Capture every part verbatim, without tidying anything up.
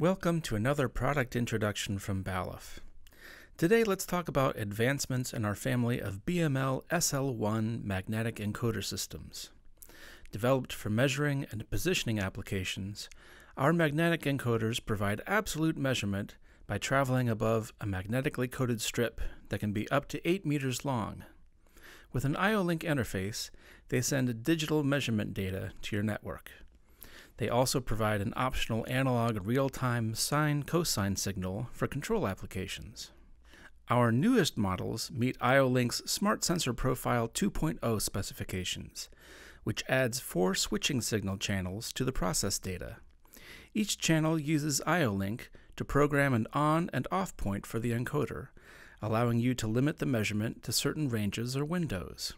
Welcome to another product introduction from Balluff. Today let's talk about advancements in our family of B M L S L one magnetic encoder systems. Developed for measuring and positioning applications, our magnetic encoders provide absolute measurement by traveling above a magnetically coated strip that can be up to eight meters long. With an I O-Link interface, they send digital measurement data to your network. They also provide an optional analog real-time sine-cosine signal for control applications. Our newest models meet I O-Link's Smart Sensor Profile two point oh specifications, which adds four switching signal channels to the process data. Each channel uses I O-Link to program an on and off point for the encoder, allowing you to limit the measurement to certain ranges or windows.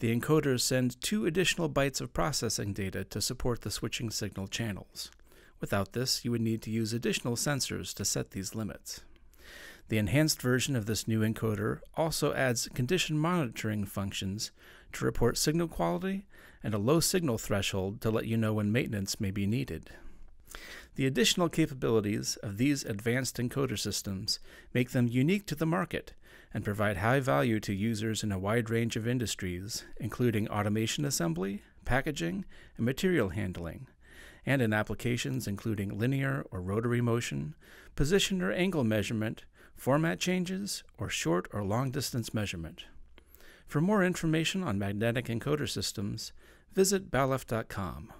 The encoders send two additional bytes of processing data to support the switching signal channels. Without this, you would need to use additional sensors to set these limits. The enhanced version of this new encoder also adds condition monitoring functions to report signal quality and a low signal threshold to let you know when maintenance may be needed. The additional capabilities of these advanced encoder systems make them unique to the market and provide high value to users in a wide range of industries, including automation assembly, packaging, and material handling, and in applications including linear or rotary motion, position or angle measurement, format changes, or short or long distance measurement. For more information on magnetic encoder systems, visit balluff dot com.